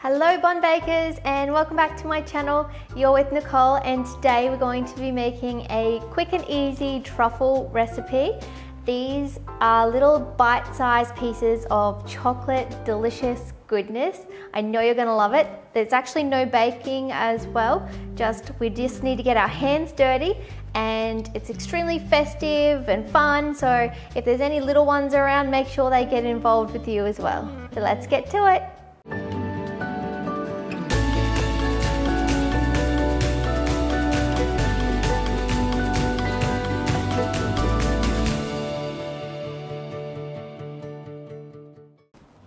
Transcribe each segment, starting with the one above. Hello Bon Bakers and welcome back to my channel. You're with Nicole and today we're going to be making a quick and easy truffle recipe. These are little bite-sized pieces of chocolate delicious goodness. I know you're gonna love it. There's actually no baking as well, we just need to get our hands dirty and it's extremely festive and fun, so if there's any little ones around, make sure they get involved with you as well. So let's get to it.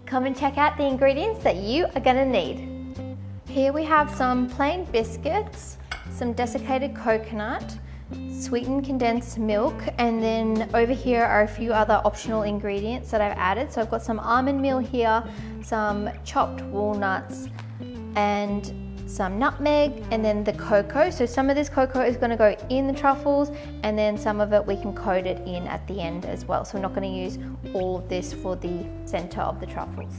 Come and check out the ingredients that you are gonna need. Here we have some plain biscuits, some desiccated coconut, sweetened condensed milk, and then over here are a few other optional ingredients that I've added. So I've got some almond meal here, some chopped walnuts, and some nutmeg, and then the cocoa. So some of this cocoa is gonna go in the truffles, and then some of it we can coat it in at the end as well. So we're not gonna use all of this for the center of the truffles.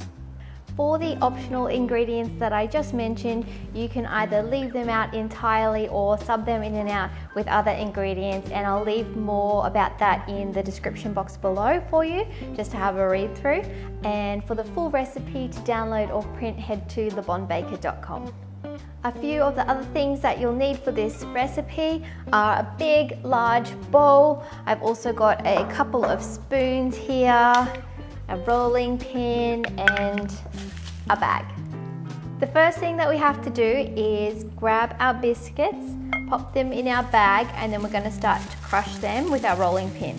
For the optional ingredients that I just mentioned, you can either leave them out entirely or sub them in and out with other ingredients, and I'll leave more about that in the description box below for you, just to have a read through. And for the full recipe to download or print, head to lebonbaker.com. A few of the other things that you'll need for this recipe are a big, large bowl. I've also got a couple of spoons here, a rolling pin, and a bag. The first thing that we have to do is grab our biscuits, pop them in our bag, and then we're going to start to crush them with our rolling pin.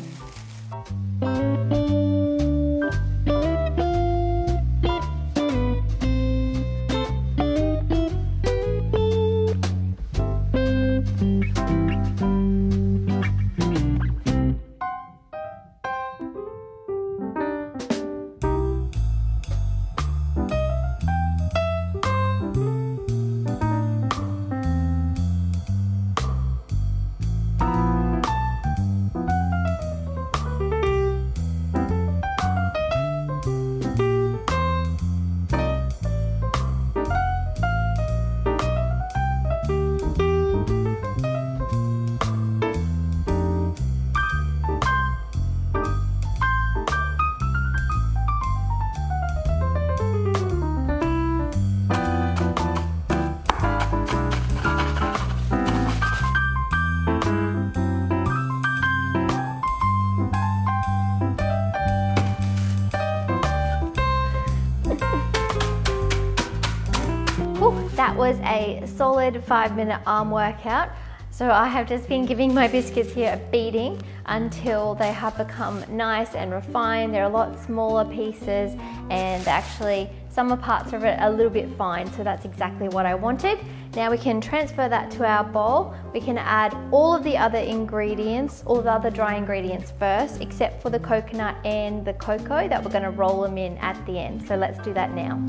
That was a solid 5-minute arm workout. So I have just been giving my biscuits here a beating until they have become nice and refined. They're a lot smaller pieces, and actually some parts of it are a little bit fine, so that's exactly what I wanted. Now we can transfer that to our bowl. We can add all of the other ingredients, all the other dry ingredients first, except for the coconut and the cocoa that we're going to roll them in at the end. So let's do that now.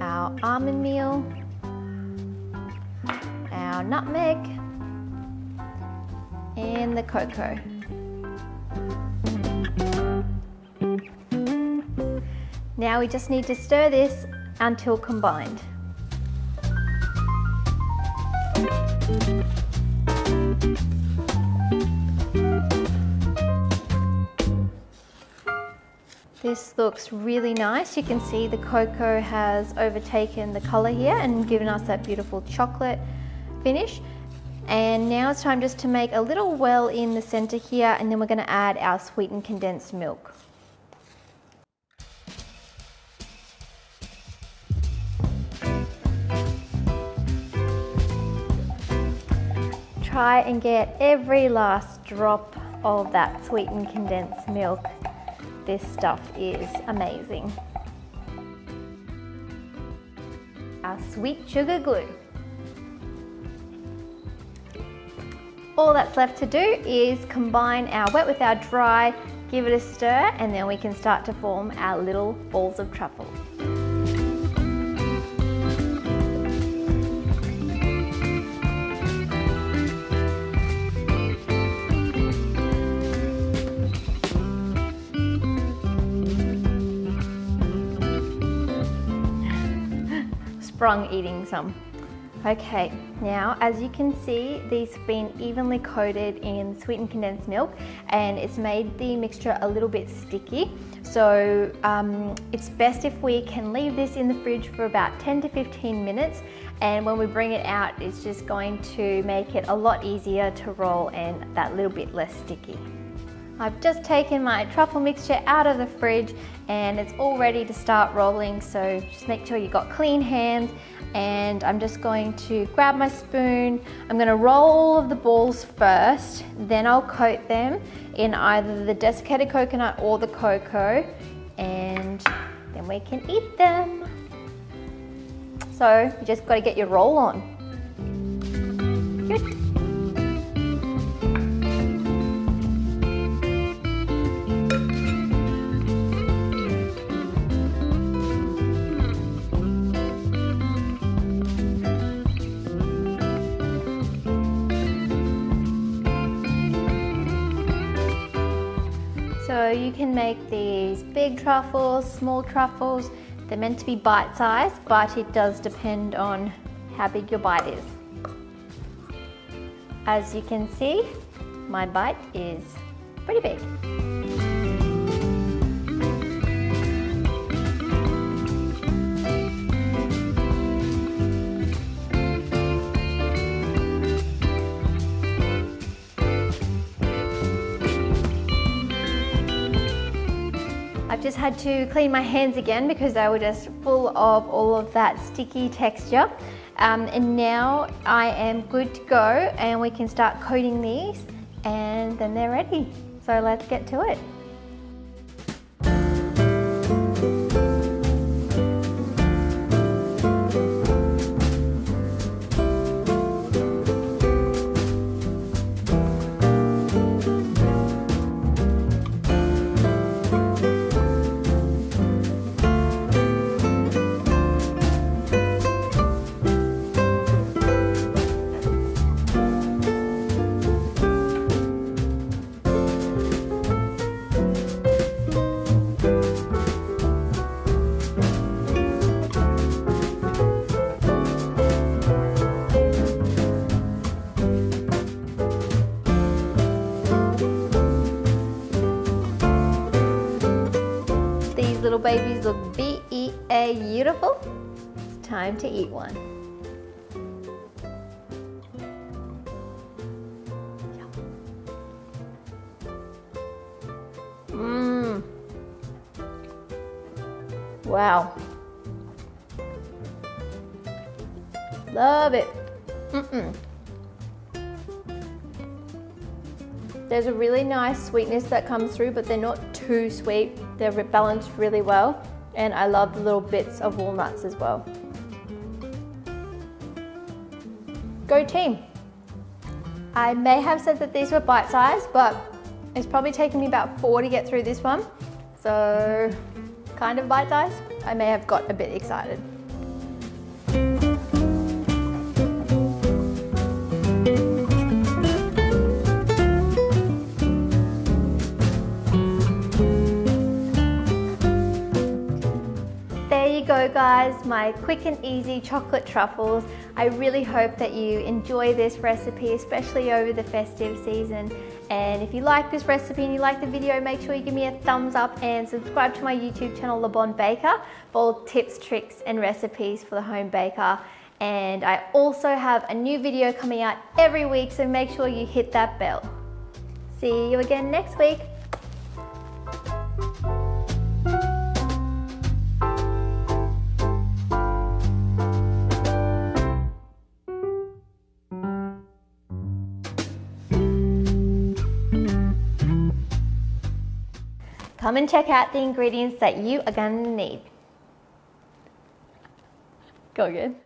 Our almond meal, our nutmeg, and the cocoa. Now we just need to stir this until combined. This looks really nice. You can see the cocoa has overtaken the color here and given us that beautiful chocolate finish. And now it's time just to make a little well in the center here, and then we're going to add our sweetened condensed milk. Try and get every last drop of that sweetened condensed milk. This stuff is amazing. Our sweet sugar glue. All that's left to do is combine our wet with our dry, give it a stir, and then we can start to form our little balls of truffles. sprung eating some. Okay, now as you can see, these have been evenly coated in sweetened condensed milk, and it's made the mixture a little bit sticky. So it's best if we can leave this in the fridge for about 10 to 15 minutes, and when we bring it out, it's just going to make it a lot easier to roll and that little bit less sticky. I've just taken my truffle mixture out of the fridge and it's all ready to start rolling, so just make sure you've got clean hands. And I'm just going to grab my spoon. I'm going to roll all of the balls first, then I'll coat them in either the desiccated coconut or the cocoa, and then we can eat them. So you just got to get your roll on. Good. So you can make these big truffles, small truffles. They're meant to be bite-sized, but it does depend on how big your bite is. As you can see, my bite is pretty big. I've just had to clean my hands again because they were just full of all of that sticky texture. And now I am good to go, and we can start coating these, and then they're ready. So let's get to it. Little babies look B-E-A beautiful. It's time to eat one. Mmm. Wow. Love it. There's a really nice sweetness that comes through, but they're not too sweet. They're balanced really well, and I love the little bits of walnuts as well. Go team! I may have said that these were bite-sized, but it's probably taken me about 4 to get through this one. So, kind of bite-sized. I may have got a bit excited. There you go guys, my quick and easy chocolate truffles. I really hope that you enjoy this recipe, especially over the festive season. And if you like this recipe and you like the video, make sure you give me a thumbs up and subscribe to my YouTube channel, Le Bon Baker, for all tips, tricks and recipes for the home baker. And I also have a new video coming out every week, so make sure you hit that bell. See you again next week. Come and check out the ingredients that you are going to need. Go again.